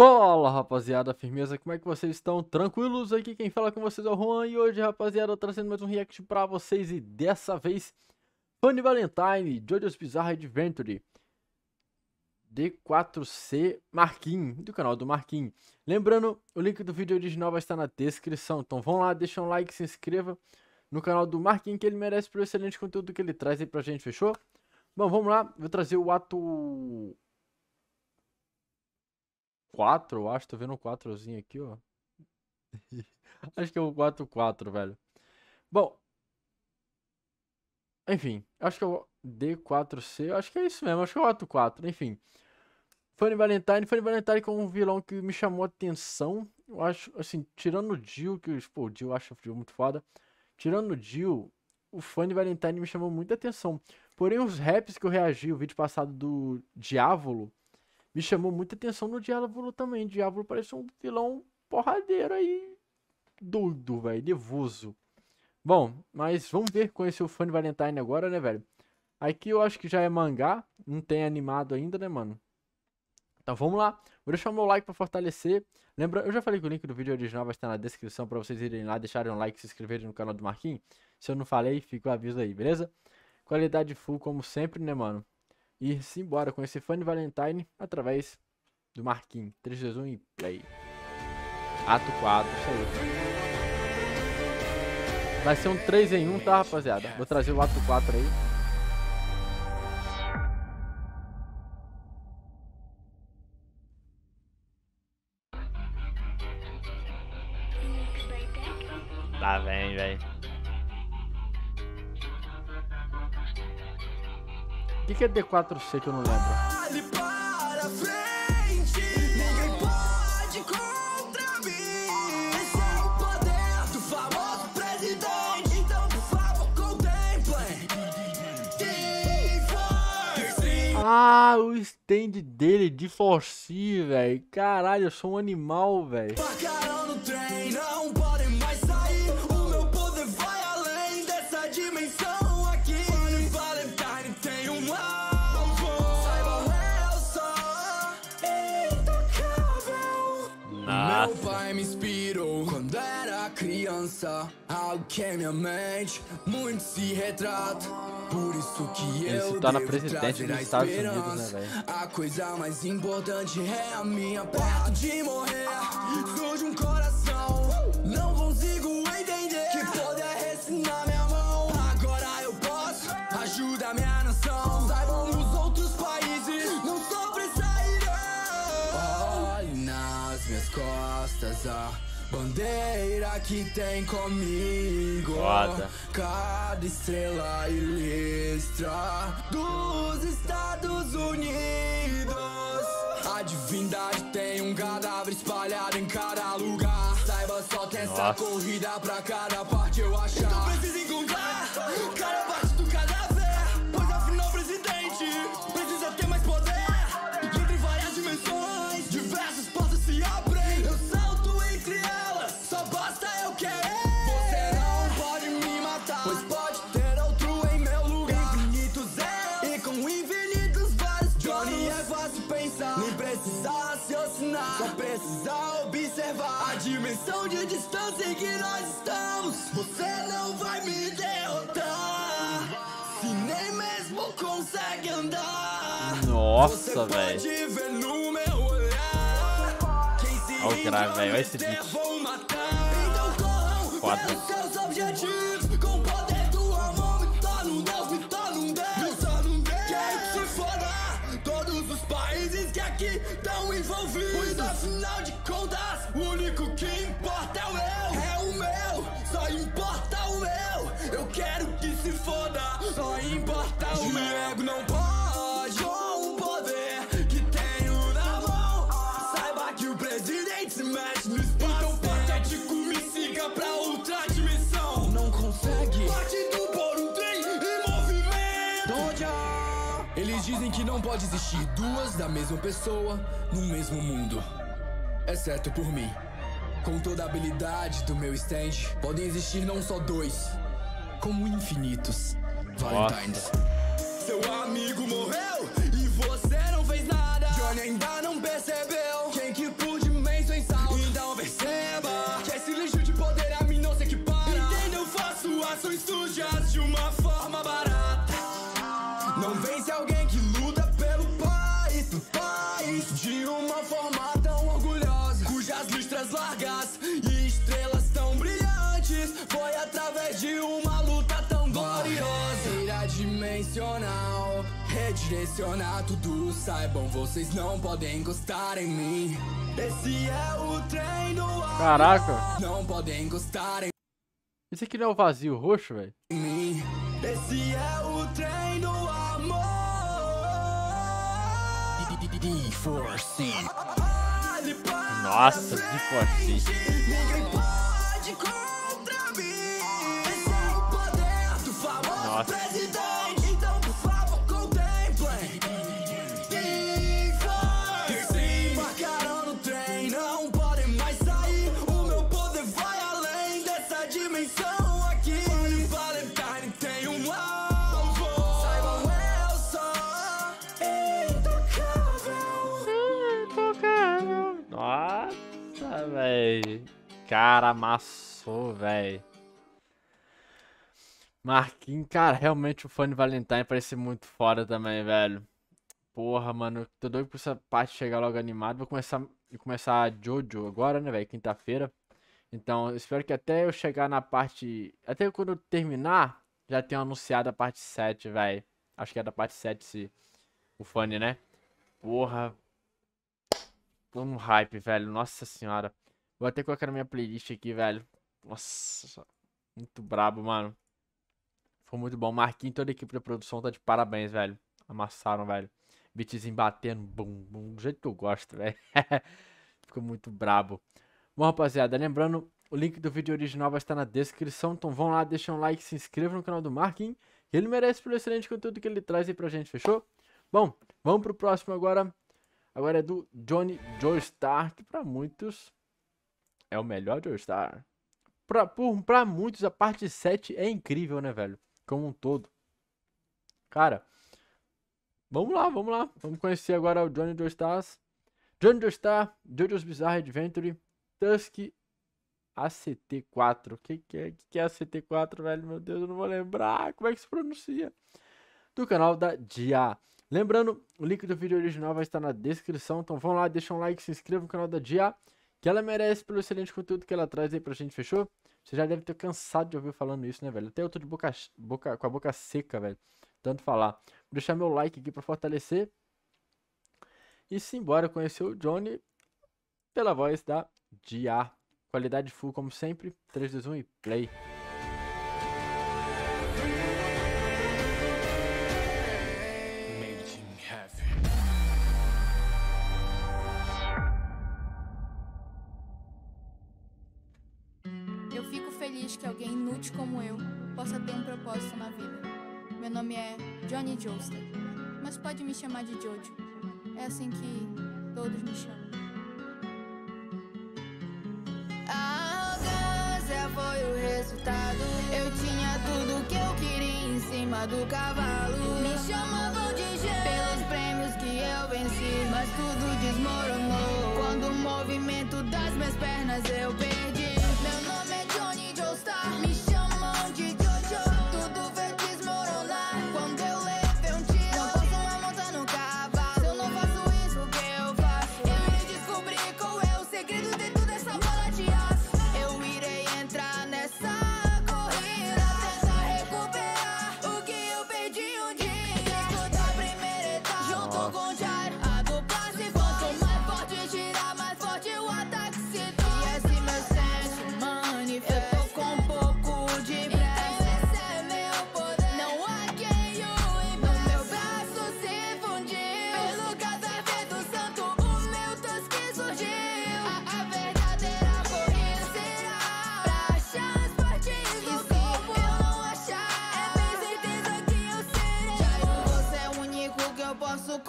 Fala rapaziada, firmeza, como é que vocês estão? Tranquilos? Aqui quem fala com vocês é o Juan e hoje rapaziada trazendo mais um react pra vocês e dessa vez Funny Valentine, JoJo's Bizarre Adventure D4C Marquinhos, do canal do Marquinhos. Lembrando, o link do vídeo original vai estar na descrição, então vão lá, deixa um like, se inscreva no canal do Marquinhos que ele merece pelo excelente conteúdo que ele traz aí pra gente, fechou? Bom, vamos lá, vou trazer o ato 4, eu acho, tô vendo um 4zinho aqui, ó. Acho que é o 4-4, velho. Bom, enfim, acho que é o D4C, acho que é isso mesmo, acho que é o ato 4, enfim. Funny Valentine como um vilão que me chamou a atenção, eu acho, assim, tirando o Dio, que pô, o Dio acha o Dio muito foda, tirando o Dio, o Funny Valentine me chamou muita atenção. Porém, os raps que eu reagi, o vídeo passado do Diavolo, me chamou muita atenção no Diavolo também. O Diavolo parece um vilão porradeiro aí, doido, velho, nervoso. Bom, mas vamos ver, conhecer o Funny Valentine agora, né, velho? Aqui eu acho que já é mangá, não tem animado ainda, né, mano? Então vamos lá, vou deixar o meu like pra fortalecer. Lembra, eu já falei que o link do vídeo original vai estar na descrição pra vocês irem lá, deixarem um like, se inscreverem no canal do Marquinhos. Se eu não falei, fica o aviso aí, beleza? Qualidade full como sempre, né, mano? E simbora com esse Funny Valentine através do Marquinhos. 3, 2, 1 e play. Ato 4, isso aí. Vai ser um 3 em 1, tá, rapaziada? Vou trazer o ato 4 aí. Tá bem, velho. O que é D4C que eu não lembro? Olhe para frente, ninguém pode contra mim. Esse é o poder do famoso presidente. Então, por favor, contemplem. D4C. Ah, o stand dele, D4C, velho. Caralho, eu sou um animal, velho. Pacarão no trem, não podem mais sair. O meu poder vai além dessa dimensão. Meu pai me inspirou quando era criança, algo que minha mente muito se retrata. Por isso que eu devo trazer a esperança. A coisa mais importante é a minha perto de morrer. Sou de um coração, não consigo entender que poder esse na minha mão. Agora eu posso ajudar minha nação. Saibam os outros países, não sobressairão. Olhe nas minhas costas a bandeira que tem comigo. Foda. Cada estrela ilustra dos Estados Unidos. A divindade tem um cadáver espalhado em cada lugar. Saiba só que essa corrida pra cada parte eu achar. Então preciso encontrar cada parte do cadáver, pois afinal presidente precisa ter mais poder. E entre várias dimensões diversas portas se abrem. Só precisa observar a dimensão de distância em que nós estamos. Você não vai me derrotar se nem mesmo consegue andar. Nossa, velho. Você pode ver no meu olhar. Quem se engana se der vão matar. Então corram pelos seus objetivos. Com o poder do amor me torna um Deus, me torna um Deus. Países que aqui estão envolvidos, pois afinal de contas o único que importa é o meu, só importa o meu. Eu quero que se foda, só importa o meu. Diego não pode com o poder que tenho na mão. Saiba que o presidente se mexe no espaço. Então patético me siga pra outra dimensão. Não consegue. Partido por um trem em movimento. Doja. Eles dizem que não pode existir duas da mesma pessoa no mesmo mundo, exceto por mim. Com toda a habilidade do meu stand, podem existir não só dois, como infinitos Valentines. Seu amigo morreu e você não fez nada. Johnny ainda não percebeu quem que puder. uma forma tão orgulhosa, cujas listras largas e estrelas tão brilhantes foi através de uma luta tão gloriosa. Era dimensional, redirecionar tudo, saibam, vocês não podem encostar em mim. Esse é o trem do ar. Caraca. Não podem encostar em... Esse aqui não é o vazio roxo, velho? Esse é o trem do amor. D4C. Nossa, D4C. Nossa. Cara, amassou, velho. Marquinhos, cara, realmente o Funny Valentine parece muito foda também, velho. Porra, mano, tô doido pra essa parte chegar logo animado. Vou começar a JoJo agora, né, velho, quinta-feira. Então, espero que até eu chegar na parte... Até quando eu terminar, já tenho anunciado a parte 7, velho. Acho que é da parte 7, se... o Funny, né? Porra. Tô num hype, velho, nossa senhora. Vou até colocar na minha playlist aqui, velho. Nossa, muito brabo, mano. Foi muito bom. Marquinhos, toda a equipe da produção tá de parabéns, velho. Amassaram, velho. Beatzinho batendo, bum, bum. Do jeito que eu gosto, velho. Ficou muito brabo. Bom, rapaziada, lembrando, o link do vídeo original vai estar na descrição. Então vão lá, deixa um like, se inscreva no canal do Marquinhos. Ele merece pelo excelente conteúdo que ele traz aí pra gente, fechou? Bom, vamos pro próximo agora. Agora é do Johnny Joestar, que pra muitos... é o melhor Joestar. Pra muitos, a parte 7 é incrível, né, velho? Como um todo. Cara, vamos lá, vamos lá. Vamos conhecer agora o Johnny Joestar. Johnny Joestar, JoJo's Bizarre Adventure, Tusk Act 4. O que é Act 4, velho? Meu Deus, eu não vou lembrar. Como é que se pronuncia? Do canal da G.A. Lembrando, o link do vídeo original vai estar na descrição. Então vão lá, deixa um like, se inscreva no canal da G.A. Que ela merece pelo excelente conteúdo que ela traz aí pra gente, fechou? Você já deve ter cansado de ouvir falando isso, né, velho? Até eu tô de com a boca seca, velho. Tanto falar. Vou deixar meu like aqui pra fortalecer. E simbora conhecer o Johnny pela voz da G.A. Qualidade full, como sempre. 3, 2, 1 e play. Que alguém inútil como eu possa ter um propósito na vida. Meu nome é Johnny Joestar, mas pode me chamar de Jojo. É assim que todos me chamam. A arrogância foi o resultado. Eu tinha tudo que eu queria em cima do cavalo. Me chamavam de G.A. pelos prêmios que eu venci, mas tudo desmoronou quando o movimento das minhas pernas eu perdi. Meu nome é Johnny Joestar, me chamam de Jojo. Tudo vai desmoronar quando eu levei um tiro. Não posso mais montar no cavalo, se eu não faço isso, o que eu faço? Eu irei descobrir qual é o segredo dentro dessa bola de aço. Eu irei entrar nessa corrida, tentar recuperar o que eu perdi um dia. Estou da primeira etapa, junto com o Jair, a dupla se força. Quanto mais forte girar, mais forte o ataque se torna.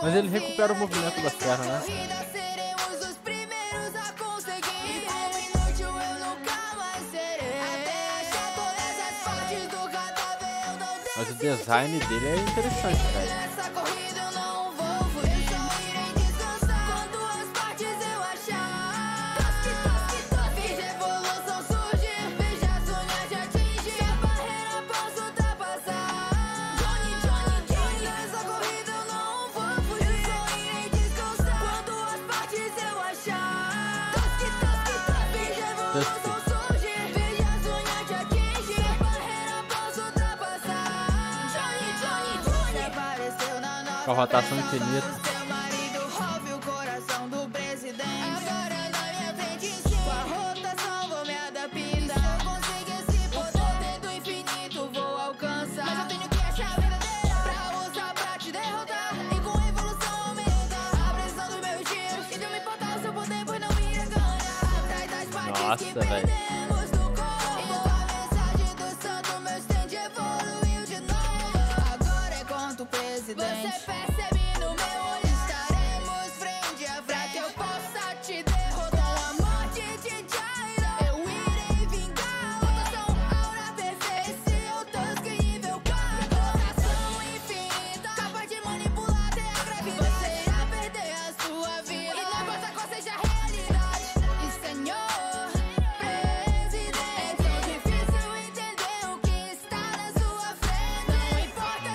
Mas ele recupera o movimento das pernas, né? Seremos os primeiros a conseguir. Como inútil eu nunca mais serei. Até achar todas as partes do cadáver eu não desisti. Mas o design dele é interessante, velho. Tusk. Com a rotação infinita.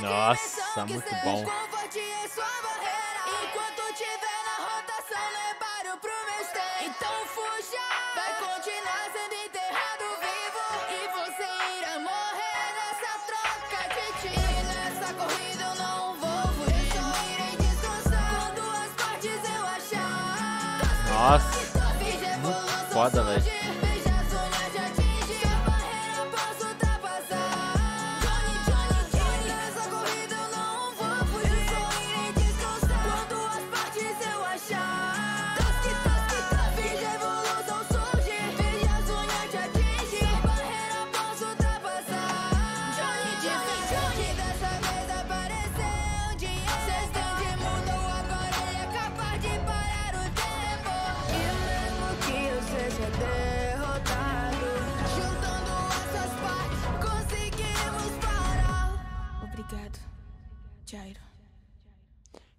Nossa, velho. Nossa, muito bom. Enquanto tiver na rotação, levaram pro meu stand. Então fuja, vai continuar sendo enterrado vivo. E você irá morrer nessa troca de tiro. E nessa corrida eu não vou fugir. Eu só irei descansar quando as partes eu achar. Nossa, muito foda, velho.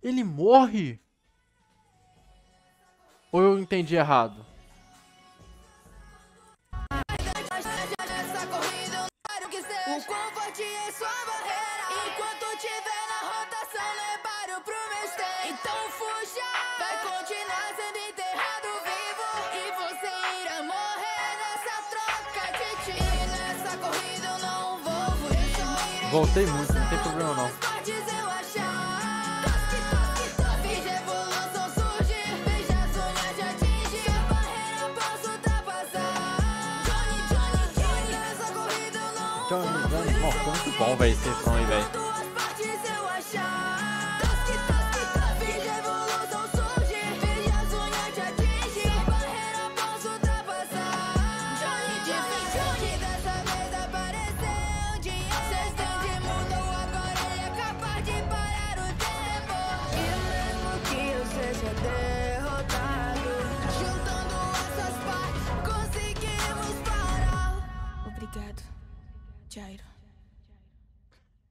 Ele morre? Ou eu entendi errado? Voltei muito, não tem problema não. Muito bom, velho, esse som aí, velho.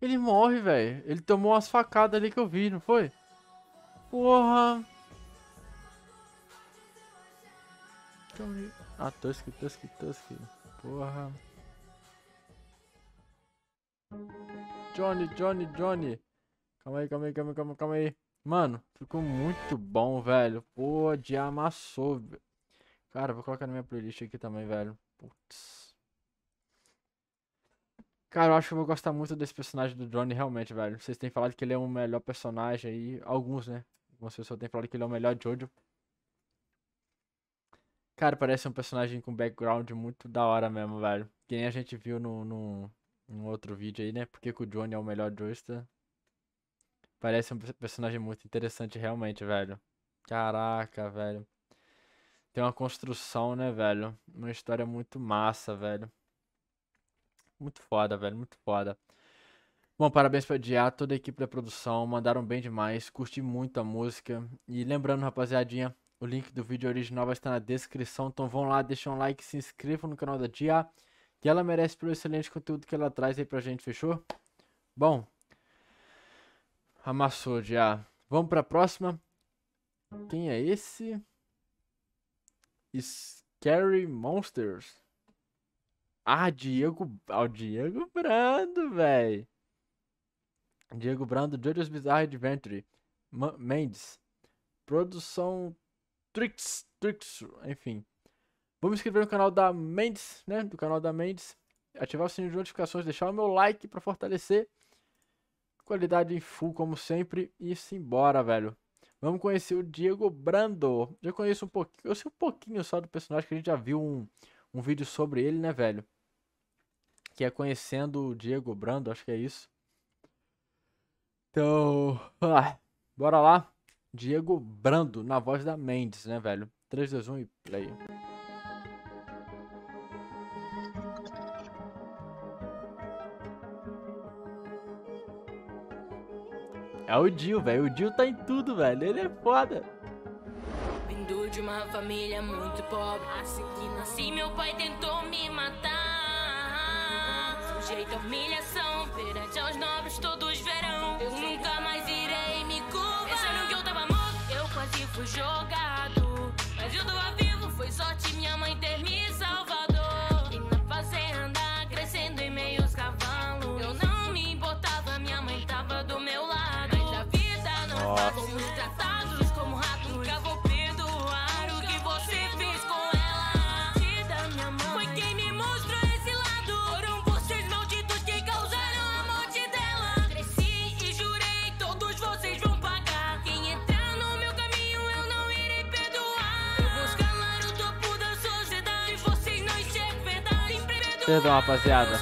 Ele morre, velho. Ele tomou umas facadas ali que eu vi, não foi? Porra. Ah, Tusk. Porra. Johnny. Calma aí. Mano, ficou muito bom, velho. Pô, de amassou. Cara, vou colocar na minha playlist aqui também, velho. Putz. Cara, eu acho que eu vou gostar muito desse personagem do Johnny, realmente, velho. Vocês têm falado que ele é o melhor personagem aí. Alguns, né? Algumas pessoas têm falado que ele é o melhor Jojo. Cara, parece um personagem com background muito da hora mesmo, velho. Que nem a gente viu no outro vídeo aí, né? Porque que o Johnny é o melhor Joestar. Parece um personagem muito interessante, realmente, velho. Caraca, velho. Tem uma construção, né, velho? Uma história muito massa, velho. Muito foda, velho, muito foda. Bom, parabéns pra G.A., toda a equipe da produção, mandaram bem demais, curti muito a música. E lembrando, rapaziadinha, o link do vídeo original vai estar na descrição, então vão lá, deixem um like, se inscrevam no canal da G.A., que ela merece pelo excelente conteúdo que ela traz aí pra gente, fechou? Bom, amassou, G.A. Vamos pra próxima. Quem é esse? Scary Monsters. Ah, Diego Brando, velho. Diego Brando, JoJo's Bizarre Adventure. Mendes. Produção Trix, enfim. Vamos se inscrever no canal da Mendes, né? Do canal da Mendes. Ativar o sininho de notificações, deixar o meu like pra fortalecer. Qualidade em full, como sempre. E simbora, velho. Vamos conhecer o Diego Brando. Já conheço um pouquinho. Eu sei um pouquinho só do personagem, que a gente já viu um vídeo sobre ele, né, velho? Que é conhecendo o Diego Brando, acho que é isso. Então, bora lá. Diego Brando, na voz da Mendes, né, velho? 3, 2, 1 e play. É o Dio, velho. O Dio tá em tudo, velho. Ele é foda. Vindo de uma família muito pobre, assim que nasci, meu pai tentou me matar. Sujeito a humilhação, perante aos nobres todos verão. Eu nunca mais irei me curvar. Pensando que eu tava morto, eu quase fui jogado. Mas eu tava vivo, foi sorte minha mãe ter me salvado. E na fazenda, crescendo em meio aos cavalos, eu não me importava, minha mãe tava do meu lado. Fomos tratados como ratos. Nunca vou perdoar o que você fez com ela. Tida, minha mãe foi quem me mostrou esse lado. Foram vocês, malditos, que causaram a morte dela. Cresci e jurei, todos vocês vão pagar. Quem entrar no meu caminho, eu não irei perdoar. Eu vou escalar o topo da sociedade. Vocês não enxergam verdade. Perdão, rapaziada.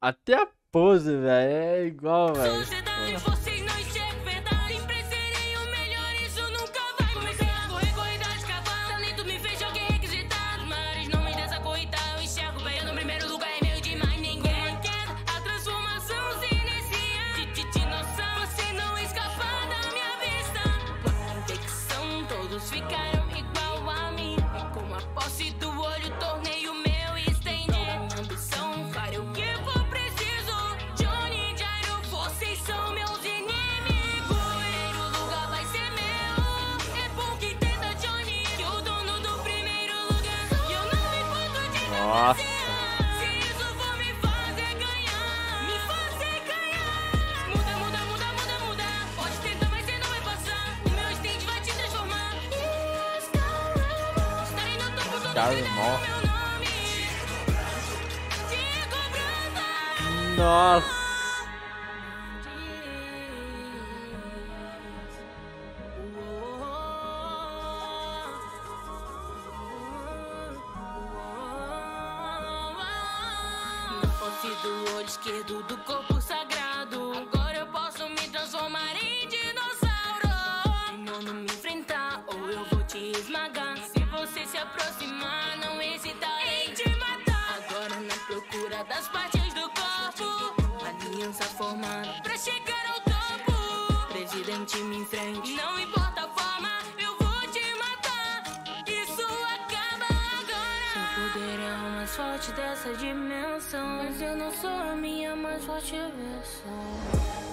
Até a pose, velho, é igual, velho. Nossa. Se isso for me fazer ganhar, me fazer ganhar. Muda, muda, muda, muda, muda. Pode tentar, mas você não vai passar. O meu instinto vai te transformar. Estarei no topo do meu nome. Diego Brando. Nossa. Do olho esquerdo do corpo sagrado, agora eu posso me transformar em dinossauro. Não, não me enfrentar ou eu vou te esmagar. Se você se aproximar, não hesitarei em te matar. Agora na procura das partes do corpo, aliança formada pra chegar ao topo. Presidente, me enfrente, não importa a forma, eu vou te matar. Isso acaba agora. Seu poder é o mais forte dessa dimensão, mas eu não sou a minha mais forte versão.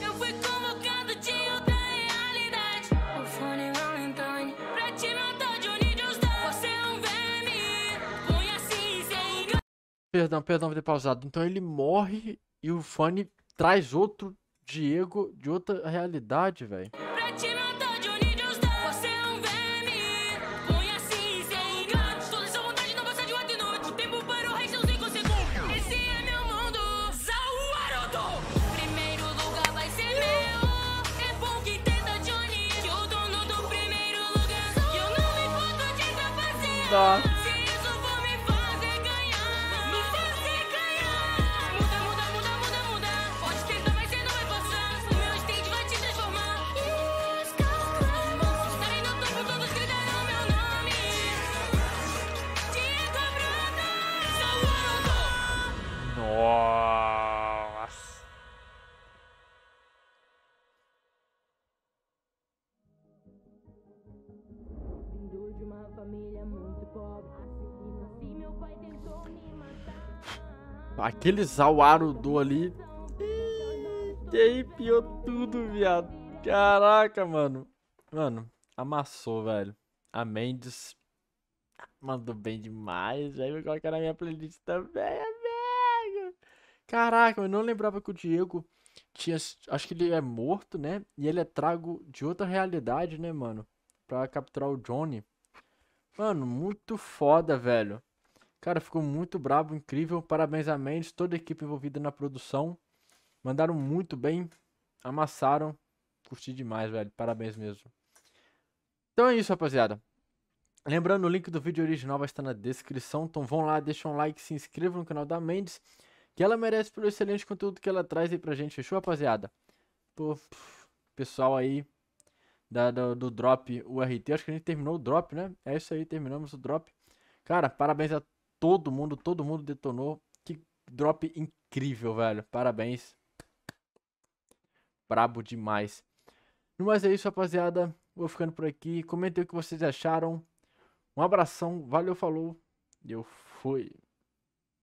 Eu fui convocado de outra realidade. O Funny Valentine pra te matar, Johnny Joestar. Você é um verme, põe assim sem engano. Perdão, vou ter pausado. Então ele morre e o Funny traz outro Diego de outra realidade, velho. Pra te matar, Johnny Joestar. Você é um verme, põe assim sem engano. Toda essa vontade não passa de 8 minutos. O tempo para o rei são 5 segundos. Zawarudo! Primeiro lugar vai ser meu. É bom que tenta, Johnny, que o dono do primeiro lugar. Eu não me importo de trapacear. Se isso for me fazer ganhar, me fazer ganhar. Muda, muda, muda, muda, muda. Pode tentar, mas você não vai passar. O meu instinto vai te transformar. Estarei no topo, todos gritarão meu nome. Diego Brando! Zawarudo! Nossa! Aquele Zawarudo ali. E aí piou tudo, viado. Caraca, mano. Mano, amassou, velho. A Mendes mandou bem demais. Aí eu coloquei na minha playlist também, amigo. Caraca, eu não lembrava que o Diego tinha... Acho que ele é morto, né? E ele é trago de outra realidade, né, mano? Pra capturar o Johnny. Mano, muito foda, velho. Cara, ficou muito brabo, incrível. Parabéns a Mendes, toda a equipe envolvida na produção. Mandaram muito bem. Amassaram. Curti demais, velho. Parabéns mesmo. Então é isso, rapaziada. Lembrando, o link do vídeo original vai estar na descrição. Então vão lá, deixam um like, se inscrevam no canal da Mendes, que ela merece pelo excelente conteúdo que ela traz aí pra gente. Fechou, rapaziada? Pô, pessoal aí do Drop URT. Acho que a gente terminou o Drop, né? É isso aí, terminamos o Drop. Cara, parabéns a todo mundo detonou. Que Drop incrível, velho. Parabéns. Brabo demais. Mas é isso, rapaziada. Vou ficando por aqui. Comentem o que vocês acharam. Um abração. Valeu, falou. E eu fui.